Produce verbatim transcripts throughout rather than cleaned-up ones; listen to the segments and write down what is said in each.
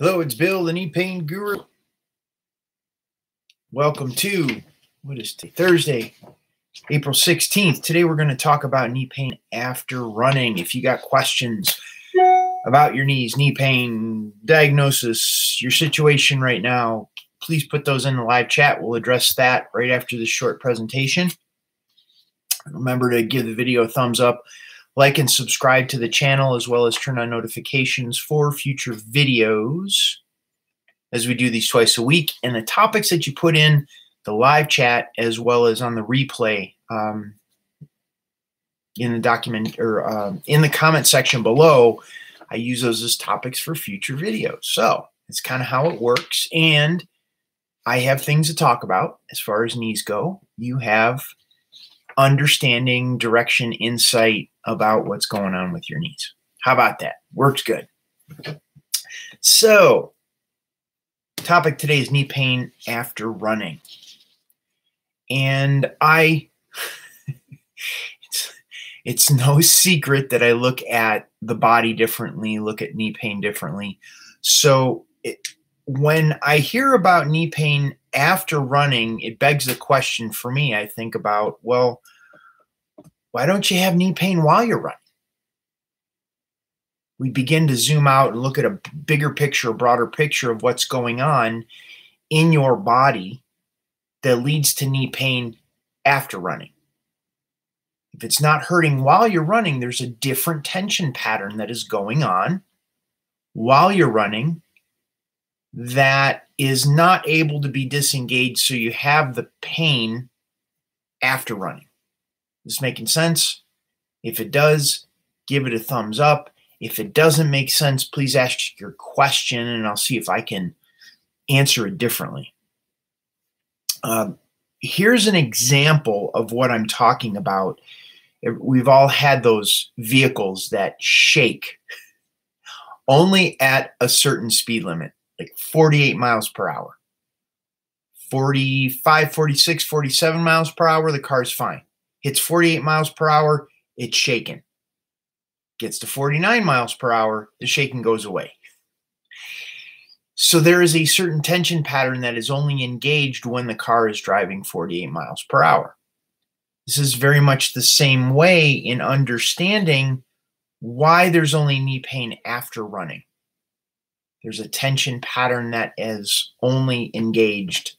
Hello, it's Bill, the Knee Pain Guru. Welcome to, what is today? Thursday, April sixteenth. Today we're going to talk about knee pain after running. If you got questions about your knees, knee pain, diagnosis, your situation right now, please put those in the live chat. We'll address that right after this short presentation. Remember to give the video a thumbs up, like and subscribe to the channel, as well as turn on notifications for future videos as we do these twice a week. And the topics that you put in the live chat, as well as on the replay um, in the document or um, in the comment section below, I use those as topics for future videos. So it's kind of how it works. And I have things to talk about as far as knees go. You have understanding, direction, insight about what's going on with your knees. How about that? Works good. So, topic today is knee pain after running. And I, it's, it's no secret that I look at the body differently, look at knee pain differently. So, it, when I hear about knee pain after running, it begs the question for me. I think about, well, why don't you have knee pain while you're running? We begin to zoom out and look at a bigger picture, a broader picture of what's going on in your body that leads to knee pain after running. If it's not hurting while you're running, there's a different tension pattern that is going on while you're running that is not able to be disengaged, so you have the pain after running. Is this making sense? If it does, give it a thumbs up. If it doesn't make sense, please ask your question, and I'll see if I can answer it differently. Um, here's an example of what I'm talking about. We've all had those vehicles that shake only at a certain speed limit. Like forty-eight miles per hour, forty-five, forty-six, forty-seven miles per hour, the car's fine. Hits forty-eight miles per hour, it's shaking. Gets to forty-nine miles per hour, the shaking goes away. So there is a certain tension pattern that is only engaged when the car is driving forty-eight miles per hour. This is very much the same way in understanding why there's only knee pain after running. There's a tension pattern that is only engaged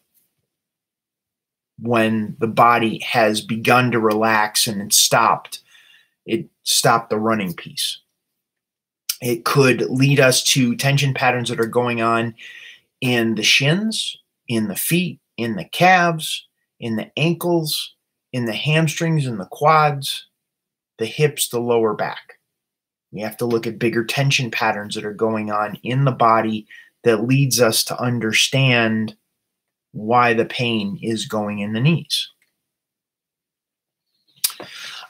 when the body has begun to relax and it stopped. It stopped the running piece. It could lead us to tension patterns that are going on in the shins, in the feet, in the calves, in the ankles, in the hamstrings, in the quads, the hips, the lower back. We have to look at bigger tension patterns that are going on in the body that leads us to understand why the pain is going in the knees.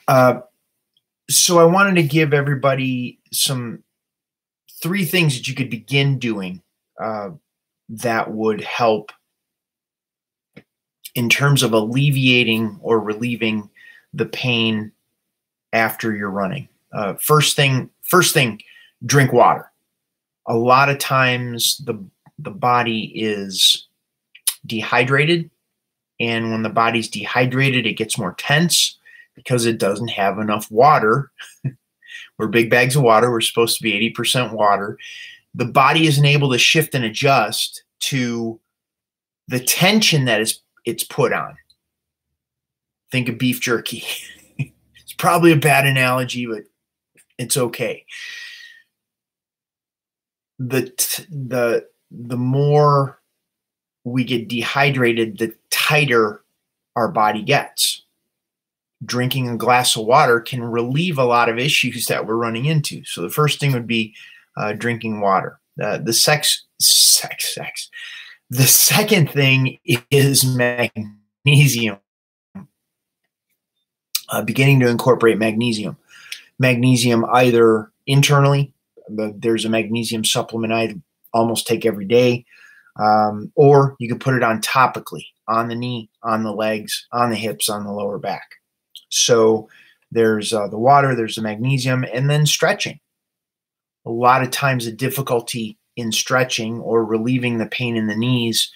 Uh, so I wanted to give everybody some three things that you could begin doing uh, that would help in terms of alleviating or relieving the pain after you're running. Uh, first thing, first thing, drink water. A lot of times the, the body is dehydrated, and when the body's dehydrated, it gets more tense because it doesn't have enough water. We're big bags of water. We're supposed to be eighty percent water. The body isn't able to shift and adjust to the tension that is, it's put on. Think of beef jerky. It's probably a bad analogy, but it's okay. The, the, the more we get dehydrated, the tighter our body gets. Drinking a glass of water can relieve a lot of issues that we're running into. So the first thing would be uh, drinking water. Uh, the sex, sex, sex. The second thing is magnesium. Uh, beginning to incorporate magnesium. Magnesium either internally, but there's a magnesium supplement I almost take every day, um, or you can put it on topically, on the knee, on the legs, on the hips, on the lower back. So there's uh, the water, there's the magnesium, and then stretching. A lot of times the difficulty in stretching or relieving the pain in the knees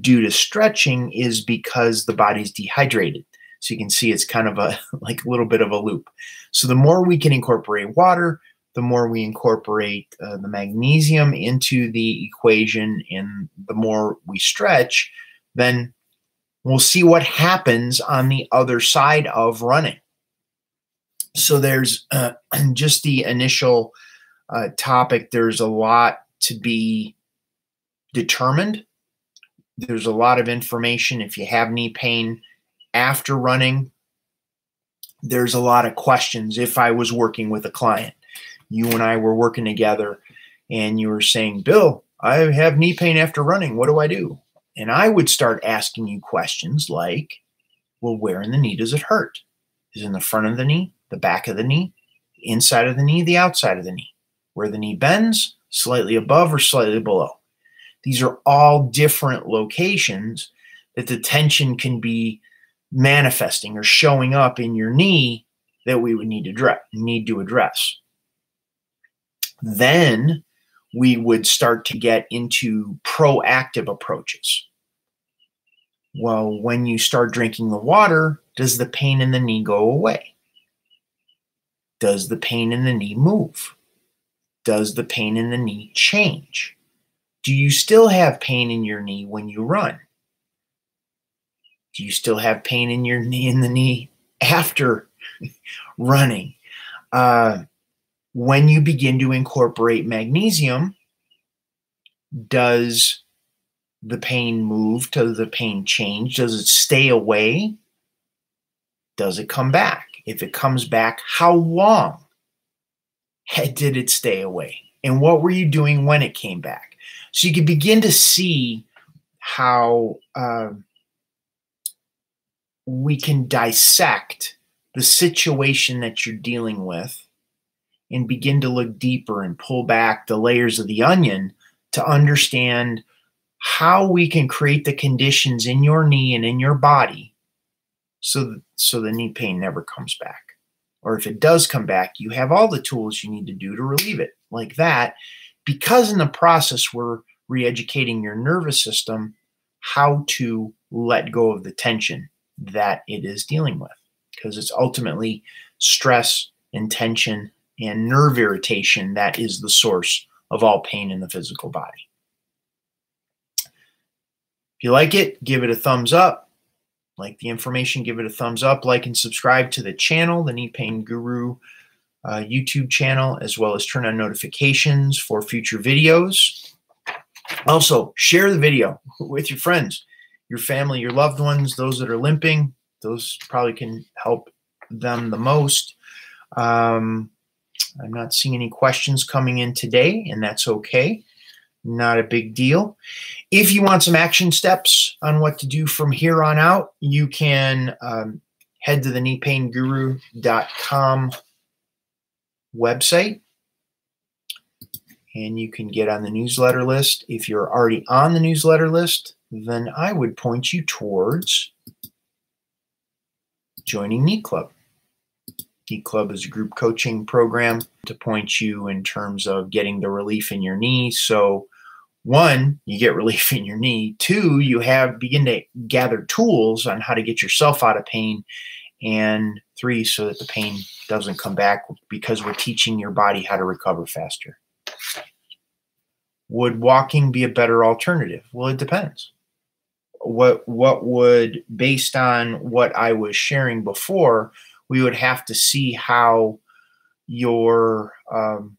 due to stretching is because the body's dehydrated. So you can see it's kind of a like a little bit of a loop. So the more we can incorporate water, the more we incorporate uh, the magnesium into the equation, and the more we stretch, then we'll see what happens on the other side of running. So there's uh, just the initial uh, topic. There's a lot to be determined. There's a lot of information. If you have knee pain after running, there's a lot of questions. If I was working with a client, you and I were working together, and you were saying, Bill, I have knee pain after running. What do I do? And I would start asking you questions like, well, where in the knee does it hurt? Is it in the front of the knee, the back of the knee, inside of the knee, the outside of the knee? Where the knee bends, slightly above or slightly below? These are all different locations that the tension can be manifesting or showing up in your knee that we would need to need to address. Then we would start to get into proactive approaches. Well, when you start drinking the water, does the pain in the knee go away? Does the pain in the knee move? Does the pain in the knee change? Do you still have pain in your knee when you run? Do you still have pain in your knee in the knee after running? Uh, When you begin to incorporate magnesium, does the pain move? Does the pain change? Does it stay away? Does it come back? If it comes back, how long did it stay away? And what were you doing when it came back? So you can begin to see how uh, we can dissect the situation that you're dealing with and begin to look deeper and pull back the layers of the onion to understand how we can create the conditions in your knee and in your body so that, so the knee pain never comes back. Or if it does come back, you have all the tools you need to do to relieve it like that, because in the process, we're re-educating your nervous system how to let go of the tension that it is dealing with, because it's ultimately stress and tension and nerve irritation that is the source of all pain in the physical body. If you like it, give it a thumbs up. Like the information, give it a thumbs up. Like and subscribe to the channel, the Knee Pain Guru uh, YouTube channel, as well as turn on notifications for future videos. Also, share the video with your friends, your family, your loved ones, those that are limping. Those probably can help them the most. Um, I'm not seeing any questions coming in today, and that's okay. Not a big deal. If you want some action steps on what to do from here on out, you can um, head to the knee pain guru dot com website, and you can get on the newsletter list. If you're already on the newsletter list, then I would point you towards joining Knee Club. Knee Club is a group coaching program to point you in terms of getting the relief in your knee. So one, you get relief in your knee. Two, you have begin to gather tools on how to get yourself out of pain. And three, so that the pain doesn't come back, because we're teaching your body how to recover faster. Would walking be a better alternative? Well, it depends. What, what would, based on what I was sharing before, we would have to see how your um,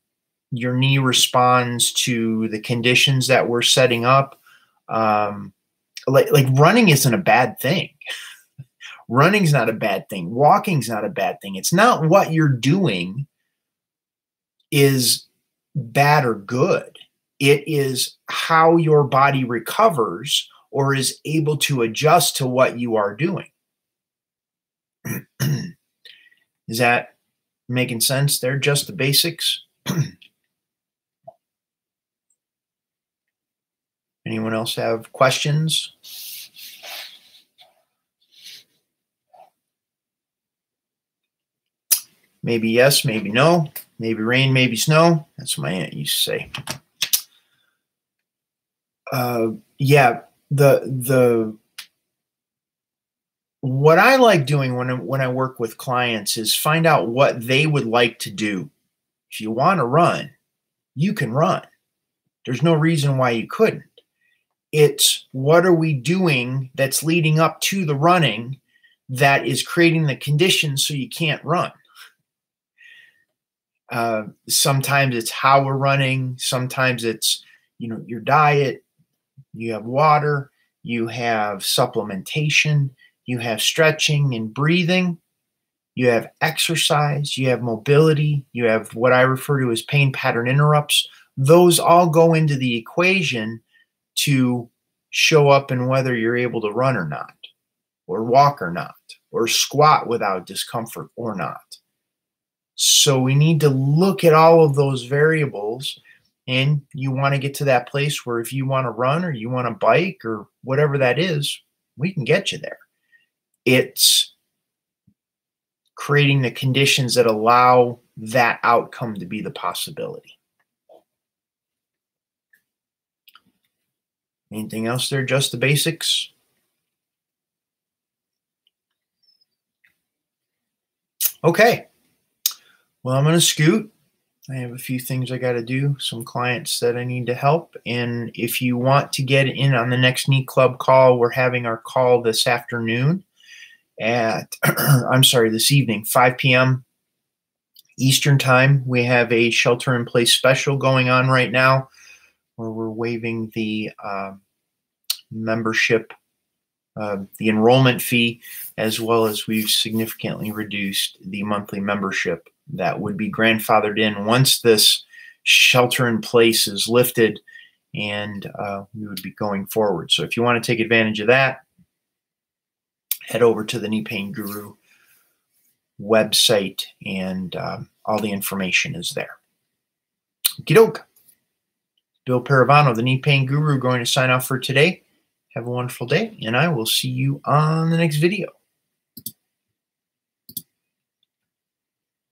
your knee responds to the conditions that we're setting up. Um, like, like running isn't a bad thing. Running's not a bad thing. Walking's not a bad thing. It's not what you're doing is bad or good. It is how your body recovers or is able to adjust to what you are doing. Is that making sense? They're just the basics. Anyone else have questions? Maybe yes, maybe no, maybe rain, maybe snow. That's what my aunt used to say. uh, yeah, the the what I like doing when I, when I work with clients is find out what they would like to do. If you want to run, you can run. There's no reason why you couldn't. It's what are we doing that's leading up to the running that is creating the conditions so you can't run. Uh, sometimes it's how we're running. Sometimes it's, you know, your diet, you have water, you have supplementation, you have stretching and breathing, you have exercise, you have mobility, you have what I refer to as pain pattern interrupts. Those all go into the equation to show up in whether you're able to run or not, or walk or not, or squat without discomfort or not. So we need to look at all of those variables, and you want to get to that place where if you want to run or you want to bike or whatever that is, we can get you there. It's creating the conditions that allow that outcome to be the possibility. Anything else there? Just the basics? Okay. Well, I'm going to scoot. I have a few things I got to do, some clients that I need to help. And if you want to get in on the next Knee Club call, we're having our call this afternoon at, I'm sorry, this evening, five p m Eastern time. We have a shelter in place special going on right now, where we're waiving the uh, membership, uh, the enrollment fee, as well as we've significantly reduced the monthly membership that would be grandfathered in once this shelter in place is lifted, and uh, we would be going forward. So if you want to take advantage of that, head over to the Knee Pain Guru website, and um, all the information is there. Okie doke. Bill Paravano, the Knee Pain Guru, going to sign off for today. Have a wonderful day, and I will see you on the next video.